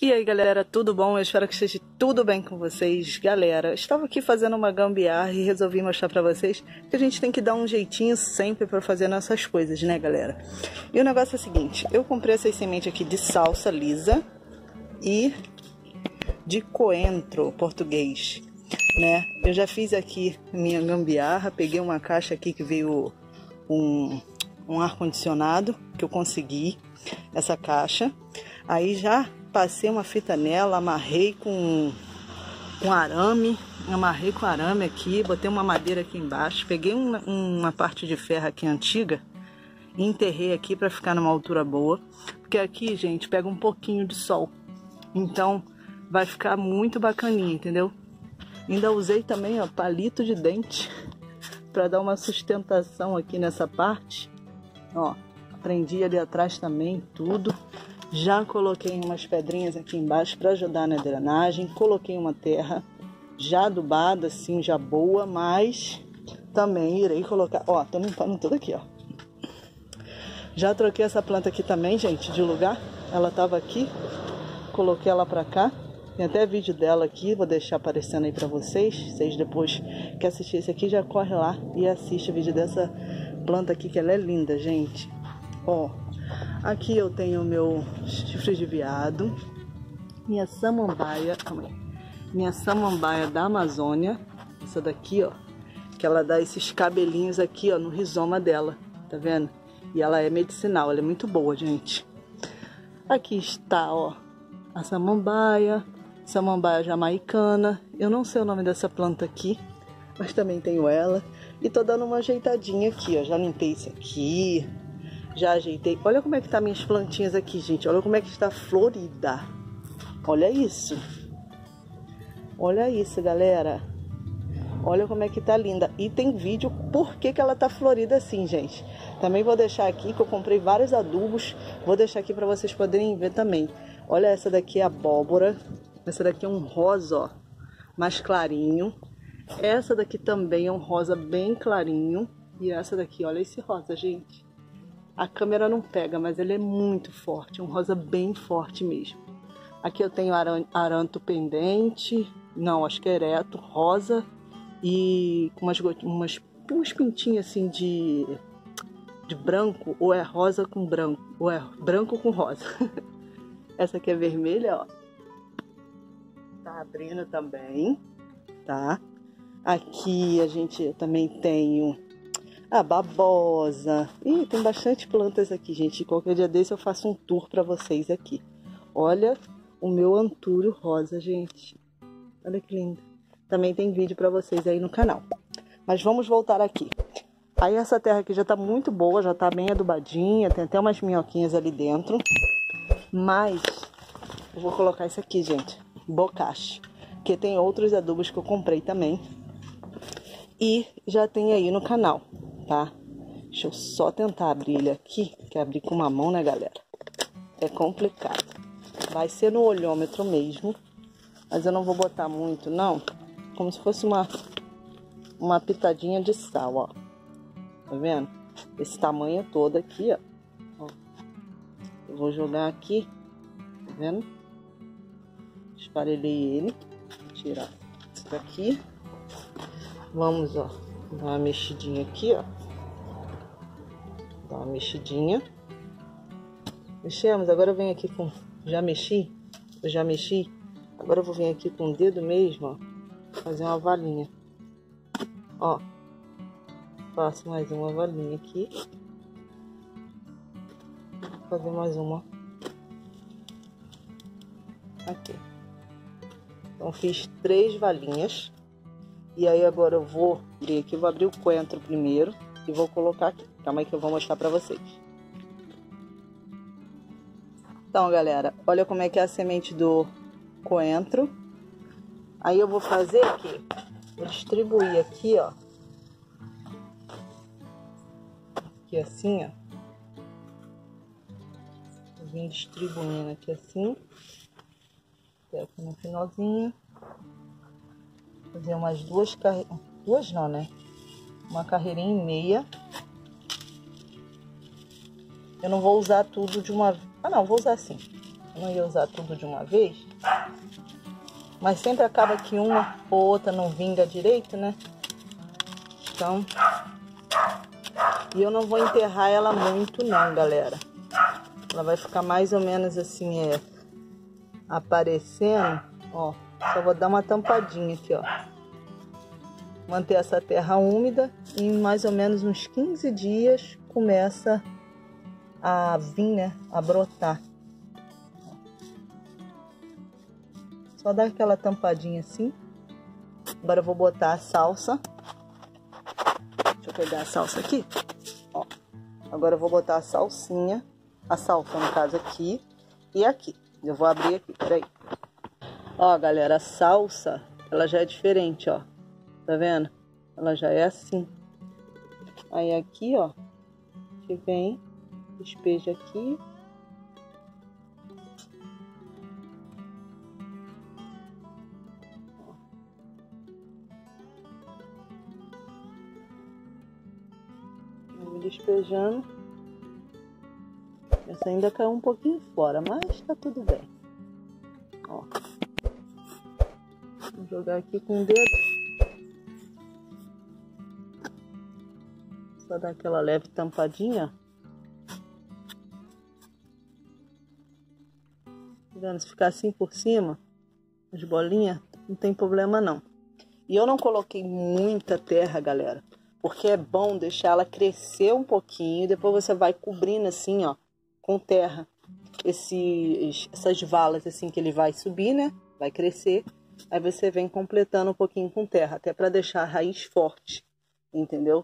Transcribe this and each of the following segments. E aí galera, tudo bom? Eu espero que esteja tudo bem com vocês. Galera, estava aqui fazendo uma gambiarra e resolvi mostrar pra vocês que a gente tem que dar um jeitinho sempre pra fazer nossas coisas, né galera? E o negócio é o seguinte, eu comprei essas sementes aqui de salsa lisa e de coentro português, né? Eu já fiz aqui minha gambiarra, peguei uma caixa aqui que veio um ar-condicionado, que eu consegui essa caixa, aí já passei uma fita nela, amarrei com arame aqui, botei uma madeira aqui embaixo, peguei uma parte de ferro aqui antiga e enterrei aqui para ficar numa altura boa, porque aqui, gente, pega um pouquinho de sol, então vai ficar muito bacaninha, entendeu? Ainda usei também, ó, palito de dente para dar uma sustentação aqui nessa parte, ó, prendi ali atrás também tudo. Já coloquei umas pedrinhas aqui embaixo para ajudar na drenagem, coloquei uma terra já adubada, assim, já boa, mas também irei colocar... Ó, tô limpando tudo aqui, ó. Já troquei essa planta aqui também, gente, de lugar. Ela tava aqui, coloquei ela pra cá. Tem até vídeo dela aqui, vou deixar aparecendo aí pra vocês. Vocês depois que assistir esse aqui, já corre lá e assiste o vídeo dessa planta aqui, que ela é linda, gente. Ó. Aqui eu tenho o meu chifre de veado, minha samambaia da Amazônia, essa daqui, ó, que ela dá esses cabelinhos aqui, ó, no rizoma dela, tá vendo? E ela é medicinal, ela é muito boa, gente. Aqui está, ó, a samambaia jamaicana, eu não sei o nome dessa planta aqui, mas também tenho ela. E tô dando uma ajeitadinha aqui, ó, já limpei isso aqui. Já ajeitei. Olha como é que tá minhas plantinhas aqui, gente. Olha como é que está florida. Olha isso. Olha isso, galera. Olha como é que tá linda. E tem vídeo por que ela tá florida assim, gente. Também vou deixar aqui, que eu comprei vários adubos. Vou deixar aqui para vocês poderem ver também. Olha, essa daqui é abóbora. Essa daqui é um rosa, ó, mais clarinho. Essa daqui também é um rosa bem clarinho. E essa daqui, olha esse rosa, gente. A câmera não pega, mas ele é muito forte, um rosa bem forte mesmo. Aqui eu tenho aranto pendente, não, acho que é ereto, rosa, e com umas pintinhas assim de branco, ou é rosa com branco, ou é branco com rosa. Essa aqui é vermelha, ó. Tá abrindo também, tá? Aqui a gente também tem... a babosa. Ih, tem bastante plantas aqui, gente. Qualquer dia desse eu faço um tour pra vocês aqui. Olha o meu antúrio rosa, gente. Olha que lindo. Também tem vídeo pra vocês aí no canal. Mas vamos voltar aqui. Aí essa terra aqui já tá muito boa, já tá bem adubadinha. Tem até umas minhoquinhas ali dentro. Mas eu vou colocar isso aqui, gente. Bokashi. Que tem outros adubos que eu comprei também. E já tem aí no canal. Tá? Deixa eu só tentar abrir ele aqui, que abrir com uma mão, né, galera? É complicado. Vai ser no olhômetro mesmo, mas eu não vou botar muito, não. Como se fosse uma pitadinha de sal, ó. Tá vendo? Esse tamanho todo aqui, ó. Eu vou jogar aqui, tá vendo? Esparelhei ele. Tirar isso daqui. Vamos, ó. Dá uma mexidinha aqui, ó. Dá uma mexidinha. Mexemos, agora eu venho aqui com... Já mexi. Agora eu vou vir aqui com o dedo mesmo, ó. Fazer uma valinha. Ó. Faço mais uma valinha aqui. Vou fazer mais uma. Aqui. Então fiz 3 valinhas. E aí agora eu vou abrir aqui, vou abrir o coentro primeiro e vou colocar aqui. Calma aí que eu vou mostrar pra vocês. Então, galera, olha como é que é a semente do coentro. Aí eu vou fazer aqui, vou distribuir aqui, ó. Aqui assim, ó. Vou vir distribuindo aqui assim. Até aqui no finalzinho. Fazer umas duas carreiras, duas não, né? Uma carreirinha e meia. Eu não vou usar tudo de uma Ah, não, vou usar assim. Não ia usar tudo de uma vez. Mas sempre acaba que uma ou outra não vinga direito, né? Então... E eu não vou enterrar ela muito não, galera. Ela vai ficar mais ou menos assim, aparecendo. Ó, só vou dar uma tampadinha aqui, ó. Manter essa terra úmida. E em mais ou menos uns 15 dias começa a vir, né? A brotar. Só dar aquela tampadinha assim. Agora eu vou botar a salsa. Deixa eu pegar a salsa aqui. Ó, agora eu vou botar a salsinha. A salsa, no caso, aqui e aqui. Eu vou abrir aqui, peraí. Ó, galera, a salsa, ela já é diferente, ó. Tá vendo? Ela já é assim. Aí aqui, ó, que vem, despeja aqui. Despejando. Essa ainda caiu um pouquinho fora, mas tá tudo bem. Ó. Vou jogar aqui com o dedo. Só dar aquela leve tampadinha. Tá vendo? Se ficar assim por cima, as bolinhas, não tem problema não. E eu não coloquei muita terra, galera. Porque é bom deixar ela crescer um pouquinho. E depois você vai cobrindo assim, ó, com terra. Essas valas assim que ele vai subir, né? Vai crescer. Aí você vem completando um pouquinho com terra. Até pra deixar a raiz forte. Entendeu?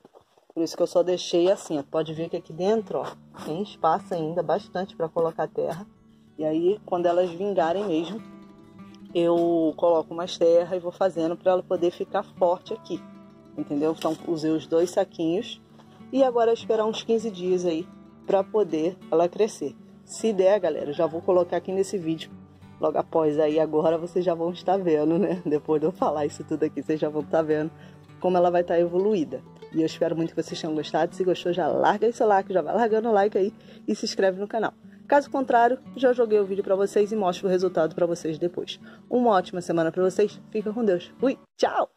Por isso que eu só deixei assim, ó. Pode ver que aqui dentro, ó, tem espaço ainda bastante pra colocar terra. E aí, quando elas vingarem mesmo, eu coloco mais terra e vou fazendo pra ela poder ficar forte aqui. Entendeu? Então, usei os dois saquinhos. E agora é esperar uns 15 dias aí pra poder ela crescer. Se der, galera, já vou colocar aqui nesse vídeo. Logo após aí, agora, vocês já vão estar vendo, né? Depois de eu falar isso tudo aqui, vocês já vão estar vendo como ela vai estar evoluída. E eu espero muito que vocês tenham gostado. Se gostou, já larga esse like, já vai largando o like aí e se inscreve no canal. Caso contrário, já joguei o vídeo pra vocês e mostro o resultado pra vocês depois. Uma ótima semana pra vocês. Fica com Deus. Fui, tchau!